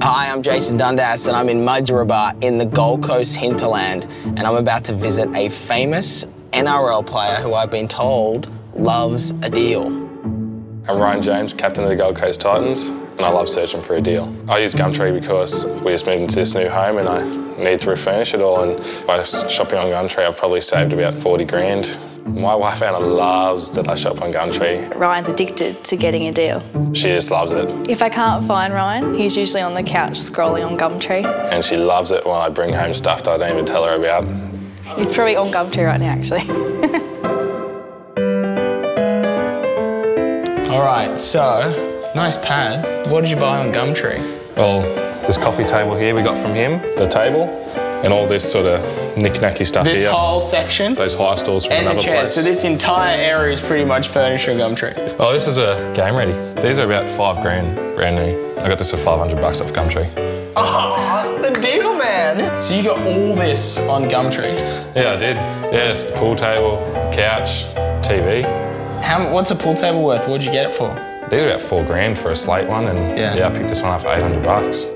Hi, I'm Jason Dundas and I'm in Mudjimba in the Gold Coast hinterland, and I'm about to visit a famous NRL player who I've been told loves a deal. I'm Ryan James, captain of the Gold Coast Titans, and I love searching for a deal. I use Gumtree because we just moved into this new home and I need to refurnish it all, and by shopping on Gumtree I've probably saved about 40 grand. My wife Anna loves that I shop on Gumtree. Ryan's addicted to getting a deal. She just loves it. If I can't find Ryan, he's usually on the couch scrolling on Gumtree. And she loves it when I bring home stuff that I don't even tell her about. He's probably on Gumtree right now, actually. All right, so, nice pad. What did you buy on Gumtree? Well, this coffee table here we got from him, the table. And all this sort of knick-knacky stuff here. This whole section? Those high stools from another place. So this entire area is pretty much furniture Gumtree. Oh, this is a game ready. These are about 5 grand, brand new. I got this for 500 bucks off Gumtree. Oh, the deal, man! So you got all this on Gumtree? Yeah, I did. Yeah, it's the pool table, couch, TV. What's a pool table worth? What'd you get it for? These are about 4 grand for a slate one, and yeah I picked this one up for 800 bucks.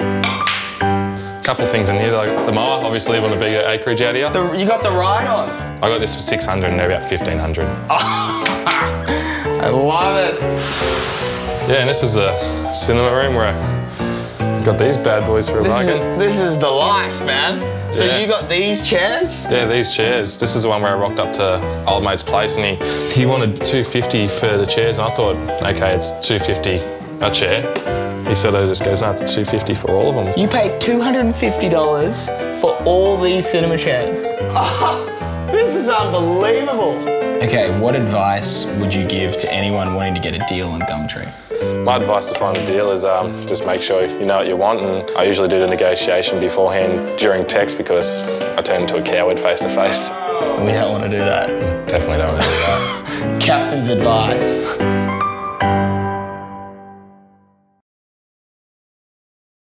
Couple things in here, like the mower, obviously, want a bigger acreage out here. You got the ride on? I got this for 600 and they're about 1500. Oh, I love it. Yeah, and this is the cinema room where I got these bad boys for a bargain. This is the life, man. So you got these chairs? Yeah, these chairs. This is the one where I rocked up to old mate's place and he wanted 250 for the chairs, and I thought, okay, it's 250 a chair. He sort of just goes, no, it's 250 for all of them. You paid $250 for all these cinema chairs. Oh, this is unbelievable. Okay, what advice would you give to anyone wanting to get a deal on Gumtree? My advice to find a deal is just make sure you know what you want, and I usually do the negotiation beforehand during text because I turn into a coward face to face. We don't want to do that. Definitely don't want to do that. Captain's advice.